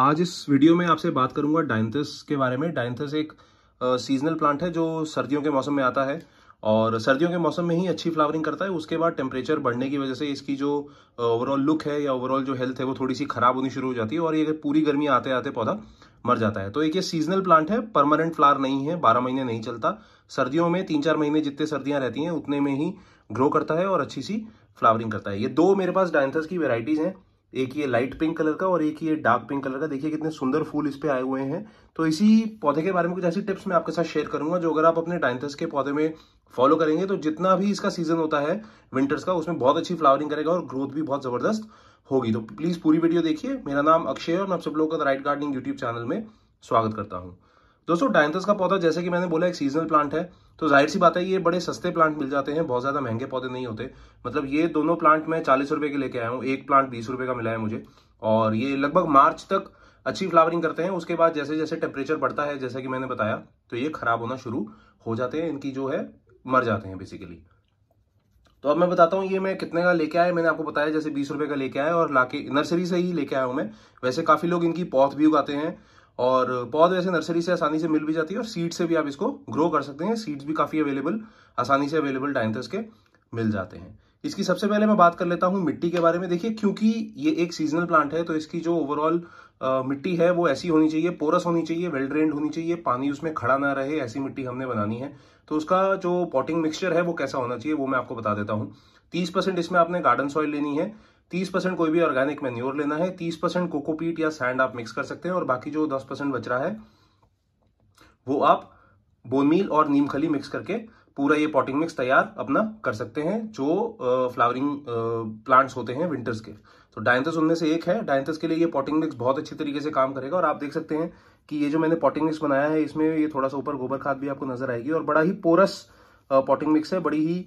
आज इस वीडियो में आपसे बात करूंगा डायंथस के बारे में। डायंथस एक सीजनल प्लांट है जो सर्दियों के मौसम में आता है और सर्दियों के मौसम में ही अच्छी फ्लावरिंग करता है। उसके बाद टेम्परेचर बढ़ने की वजह से इसकी जो ओवरऑल लुक है या ओवरऑल जो हेल्थ है वो थोड़ी सी खराब होनी शुरू हो जाती है और ये पूरी गर्मी आते आते पौधा मर जाता है। तो एक ये सीजनल प्लांट है, परमानेंट फ्लावर नहीं है, 12 महीने नहीं चलता। सर्दियों में 3-4 महीने जितने सर्दियां रहती हैं उतने में ही ग्रो करता है और अच्छी सी फ्लावरिंग करता है। ये दो मेरे पास डायंथस की वेराइटीज हैं, एक ये लाइट पिंक कलर का और एक ये डार्क पिंक कलर का। देखिए कितने सुंदर फूल इस पे आए हुए हैं। तो इसी पौधे के बारे में कुछ ऐसी टिप्स मैं आपके साथ शेयर करूंगा जो अगर आप अपने डायंथस के पौधे में फॉलो करेंगे तो जितना भी इसका सीजन होता है विंटर्स का, उसमें बहुत अच्छी फ्लावरिंग करेगा और ग्रोथ भी बहुत जबरदस्त होगी। तो प्लीज पूरी वीडियो देखिए। मेरा नाम अक्षय है और मैं आप सब लोगों का the right gardening YouTube channel में स्वागत करता हूँ। दोस्तों, डायंथस का पौधा जैसे कि मैंने बोला एक सीजनल प्लांट है, तो जाहिर सी बात है ये बड़े सस्ते प्लांट मिल जाते हैं, बहुत ज्यादा महंगे पौधे नहीं होते। मतलब ये दोनों प्लांट मैं 40 रुपए के लेके आया हूँ, एक प्लांट 20 रुपए का मिला है मुझे। और ये लगभग मार्च तक अच्छी फ्लावरिंग करते हैं। उसके बाद जैसे जैसे टेम्परेचर बढ़ता है, जैसा कि मैंने बताया, तो ये खराब होना शुरू हो जाते हैं, इनकी जो है मर जाते हैं बेसिकली। तो अब मैं बताता हूँ ये मैं कितने का लेके आया। मैंने आपको बताया जैसे 20 रुपए का लेके आया और लाके नर्सरी से ही लेके आया हूँ मैं। वैसे काफी लोग इनकी पौध भी उगाते हैं और पौध वैसे नर्सरी से आसानी से मिल भी जाती है और सीड से भी आप इसको ग्रो कर सकते हैं। सीड्स भी काफी आसानी से अवेलेबल डायंथस के मिल जाते हैं। इसकी सबसे पहले मैं बात कर लेता हूँ मिट्टी के बारे में। देखिए, क्योंकि ये एक सीजनल प्लांट है तो इसकी जो ओवरऑल मिट्टी है वो ऐसी होनी चाहिए, पोरस होनी चाहिए, वेल ड्रेन्ड होनी चाहिए, पानी उसमें खड़ा ना रहे, ऐसी मिट्टी हमने बनानी है। तो उसका जो पॉटिंग मिक्सचर है वो कैसा होना चाहिए वो मैं आपको बता देता हूँ। 30% इसमें आपने गार्डन सॉइल लेनी है, 30% कोई भी ऑर्गेनिक मैन्योर लेना है, 30% कोकोपीट या सैंड आप मिक्स कर सकते हैं और बाकी जो 10% बच रहा है वो आप बोन मील और नीम खली मिक्स करके पूरा ये पॉटिंग मिक्स तैयार अपना कर सकते हैं जो फ्लावरिंग प्लांट्स होते हैं विंटर्स के। तो डायंथस उनमें से एक है। डायंथस के लिए ये पॉटिंग मिक्स बहुत अच्छी तरीके से काम करेगा और आप देख सकते हैं कि ये जो मैंने पॉटिंग मिक्स बनाया है इसमें ये थोड़ा सा ऊपर गोबर खाद भी आपको नजर आएगी और बड़ा ही पोरस पॉटिंग मिक्स है, बड़ी ही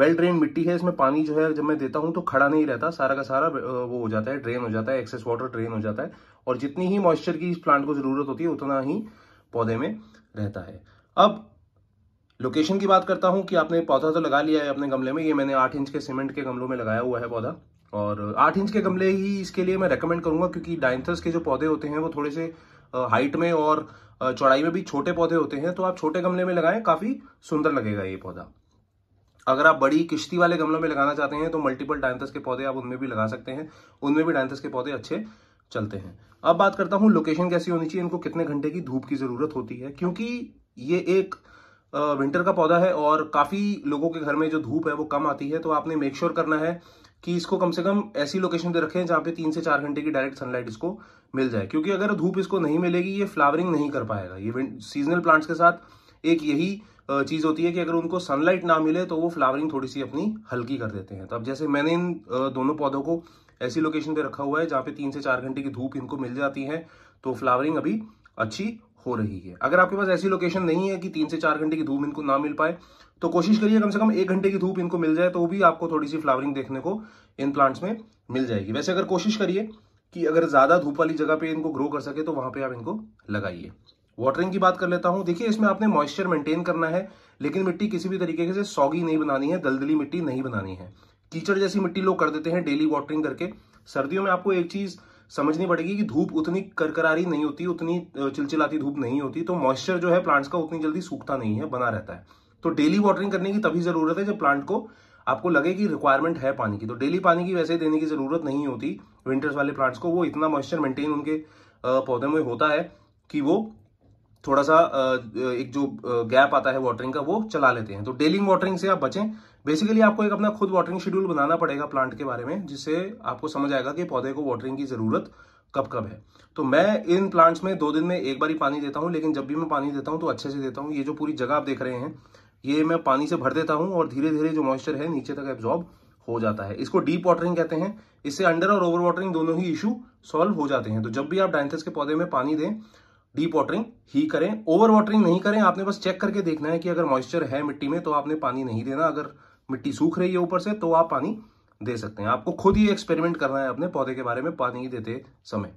वेल ड्रेन मिट्टी है। इसमें पानी जो है जब मैं देता हूँ तो खड़ा नहीं रहता, सारा का सारा वो हो जाता है, ड्रेन हो जाता है, एक्सेस वाटर ड्रेन हो जाता है और जितनी ही मॉइस्चर की इस प्लांट को जरूरत होती है उतना ही पौधे में रहता है। अब लोकेशन की बात करता हूँ कि आपने पौधा तो लगा लिया है अपने गमले में। ये मैंने 8 इंच के सीमेंट के गमलों में लगाया हुआ है पौधा और 8 इंच के गमले ही इसके लिए मैं रेकमेंड करूंगा, क्योंकि डायंथस के जो पौधे होते हैं वो थोड़े से हाइट में और चौड़ाई में भी छोटे पौधे होते हैं। तो आप छोटे गमले में लगाएं, काफी सुंदर लगेगा ये पौधा। अगर आप बड़ी किश्ती वाले गमलों में लगाना चाहते हैं तो मल्टीपल डायंथस के पौधे आप उनमें भी लगा सकते हैं, उनमें भी डायंथस के पौधे अच्छे चलते हैं। अब बात करता हूँ लोकेशन कैसी होनी चाहिए, इनको कितने घंटे की धूप की जरूरत होती है। क्योंकि ये एक विंटर का पौधा है और काफी लोगों के घर में जो धूप है वो कम आती है, तो आपने मेक श्योर करना है कि इसको कम से कम ऐसी लोकेशन पे रखें जहाँ पे 3 से 4 घंटे की डायरेक्ट सनलाइट इसको मिल जाए। क्योंकि अगर धूप इसको नहीं मिलेगी ये फ्लावरिंग नहीं कर पाएगा। ये सीजनल प्लांट्स के साथ एक यही चीज होती है कि अगर उनको सनलाइट ना मिले तो वो फ्लावरिंग थोड़ी सी अपनी हल्की कर देते हैं। तो अब जैसे मैंने इन दोनों पौधों को ऐसी लोकेशन पे रखा हुआ है जहाँ पे 3 से 4 घंटे की धूप इनको मिल जाती है, तो फ्लावरिंग अभी अच्छी हो रही है। अगर आपके पास ऐसी लोकेशन नहीं है कि 3 से 4 घंटे की धूप इनको ना मिल पाए तो कोशिश करिए कम से कम 1 घंटे की धूप इनको मिल जाए, तो भी आपको थोड़ी सी फ्लावरिंग देखने को इन प्लांट्स में मिल जाएगी। वैसे अगर कोशिश करिए कि अगर ज्यादा धूप वाली जगह पे इनको ग्रो कर सके तो वहां पे आप इनको लगाइए। वाटरिंग की बात कर लेता हूं। देखिए, इसमें आपने मॉइस्चर मेंटेन करना है, लेकिन मिट्टी किसी भी तरीके से सॉगी नहीं बनानी है, दलदली मिट्टी नहीं बनानी है। कीचड़ जैसी मिट्टी लोग कर देते हैं डेली वाटरिंग करके। सर्दियों में आपको एक चीज समझनी पड़ेगी कि धूप उतनी करकरारी नहीं होती, उतनी चिलचिलाती धूप नहीं होती, तो मॉइस्चर जो है प्लांट्स का उतनी जल्दी सूखता नहीं है, बना रहता है। तो डेली वाटरिंग करने की तभी जरूरत है जब प्लांट को आपको लगे कि रिक्वायरमेंट है पानी की। तो डेली पानी की वैसे देने की जरूरत नहीं होती विंटर्स वाले प्लांट्स को। वो इतना मॉइस्चर मेंटेन उनके पौधे में होता है कि वो थोड़ा सा एक जो गैप आता है वाटरिंग का वो चला लेते हैं। तो डेली वाटरिंग से आप बचें। बेसिकली आपको एक अपना खुद वाटरिंग शेड्यूल बनाना पड़ेगा प्लांट के बारे में, जिससे आपको समझ आएगा कि पौधे को वाटरिंग की जरूरत कब कब है। तो मैं इन प्लांट्स में 2 दिन में एक बार ही पानी देता हूँ, लेकिन जब भी मैं पानी देता हूँ तो अच्छे से देता हूँ। ये जो पूरी जगह आप देख रहे हैं ये मैं पानी से भर देता हूँ और धीरे धीरे जो मॉइस्चर है नीचे तक एब्जॉर्ब हो जाता है। इसको डीप वाटरिंग कहते हैं। इससे अंडर और ओवर वाटरिंग दोनों ही इशू सॉल्व हो जाते हैं। तो जब भी आप डायंथस के पौधे में पानी दें, डीप वाटरिंग ही करें, ओवर वाटरिंग नहीं करें। आपने बस चेक करके देखना है कि अगर मॉइस्चर है मिट्टी में तो आपने पानी नहीं देना, अगर मिट्टी सूख रही है ऊपर से तो आप पानी दे सकते हैं। आपको खुद ही एक्सपेरिमेंट करना है अपने पौधे के बारे में पानी देते समय।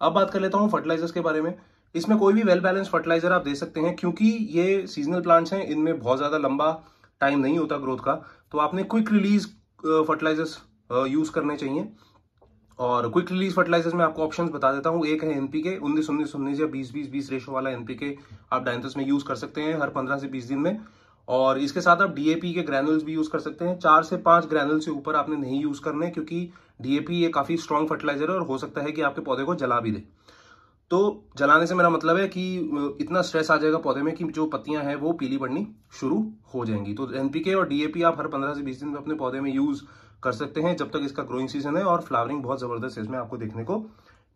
अब बात कर लेता हूँ फर्टिलाइजर्स के बारे में। इसमें कोई भी वेल बैलेंस फर्टिलाइजर आप दे सकते हैं, क्योंकि ये सीजनल प्लांट्स हैं, इनमें बहुत ज्यादा लंबा टाइम नहीं होता ग्रोथ का। तो आपने क्विक रिलीज फर्टिलाइजर्स यूज करने चाहिए और क्विक रिलीज फर्टिलाइजर्स में आपको ऑप्शंस बता देता हूं। एक है एनपीके 19-19-19 या 20-20-20 रेशो वाला एनपीके आप डायंथस में यूज कर सकते हैं हर 15 से 20 दिन में। और इसके साथ आप डीएपी के ग्रैनुल्स भी यूज कर सकते हैं। 4 से 5 ग्रैनुल से ऊपर आपने नहीं यूज करने, क्योंकि डीएपी ये काफी स्ट्रांग फर्टिलाइजर है और हो सकता है कि आपके पौधे को जला भी दे। तो जलाने से मेरा मतलब है कि इतना स्ट्रेस आ जाएगा पौधे में कि जो पत्तियां हैं वो पीली पड़नी शुरू हो जाएंगी। तो एनपीके और डीएपी आप हर 15 से 20 दिन में अपने पौधे में यूज कर सकते हैं जब तक इसका ग्रोइंग सीजन है, और फ्लावरिंग बहुत जबरदस्त इसमें आपको देखने को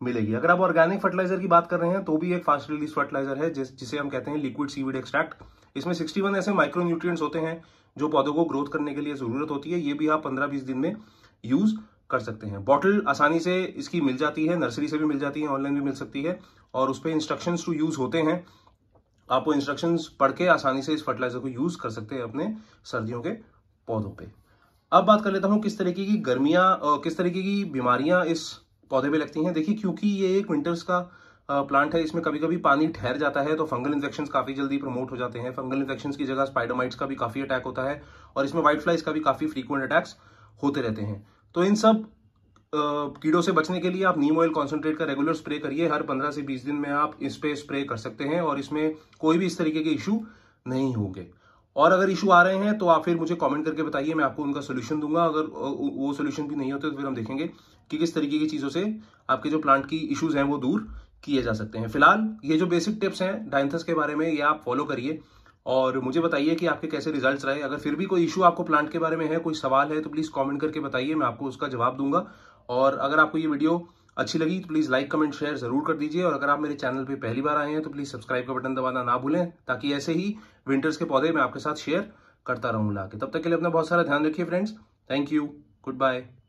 मिलेगी। अगर आप ऑर्गेनिक फर्टिलाइजर की बात कर रहे हैं तो भी एक फास्ट रिलीज फर्टिलाइजर है जिसे हम कहते हैं लिक्विड सीविड एक्सट्रैक्ट। इसमें 61 ऐसे माइक्रो न्यूट्रिएंट्स होते हैं जो पौधों को ग्रोथ करने के लिए जरूरत होती है। ये भी आप 15-20 दिन में यूज कर सकते हैं। बॉटल आसानी से इसकी मिल जाती है, नर्सरी से भी मिल जाती है, ऑनलाइन भी मिल सकती है, और उस पर इंस्ट्रक्शंस टू यूज होते हैं। आप वो इंस्ट्रक्शंस पढ़ के आसानी से इस फर्टिलाइजर को यूज कर सकते हैं अपने सर्दियों के पौधों पे। अब बात कर लेता हूँ किस तरीके की गर्मियाँ, किस तरीके की बीमारियाँ इस पौधे पे लगती हैं। देखिए, क्योंकि ये एक विंटर्स का प्लांट है, इसमें कभी कभी पानी ठहर जाता है तो फंगल इन्फेक्शंस काफी जल्दी प्रमोट हो जाते हैं। फंगल इन्फेक्शंस की जगह स्पाइडरमाइट्स का भी काफी अटैक होता है, और इसमें व्हाइट फ्लाइज का भी काफी फ्रीक्वेंट अटैक्स होते रहते हैं। तो इन सब कीड़ों से बचने के लिए आप नीम ऑयल कॉन्सेंट्रेट का रेगुलर स्प्रे करिए। हर 15 से 20 दिन में आप इस पे स्प्रे कर सकते हैं और इसमें कोई भी इस तरीके के इशू नहीं होंगे। और अगर इशू आ रहे हैं तो आप फिर मुझे कमेंट करके बताइए, मैं आपको उनका सोल्यूशन दूंगा। अगर वो सोल्यूशन भी नहीं होते तो फिर हम देखेंगे कि किस तरीके की चीज़ों से आपके जो प्लांट की इशूज़ हैं वो दूर किए जा सकते हैं। फिलहाल ये जो बेसिक टिप्स हैं डायंथस के बारे में, ये आप फॉलो करिए और मुझे बताइए कि आपके कैसे रिजल्ट्स रहे। अगर फिर भी कोई इशू आपको प्लांट के बारे में है, कोई सवाल है, तो प्लीज़ कमेंट करके बताइए, मैं आपको उसका जवाब दूंगा। और अगर आपको ये वीडियो अच्छी लगी तो प्लीज़ लाइक कमेंट शेयर ज़रूर कर दीजिए। और अगर आप मेरे चैनल पे पहली बार आए हैं तो प्लीज़ सब्सक्राइब का बटन दबाना ना भूलें, ताकि ऐसे ही विंटर्स के पौधे मैं आपके साथ शेयर करता रहूँ लाके। तब तक के लिए अपना बहुत सारा ध्यान रखिए friends. Thank you, good bye.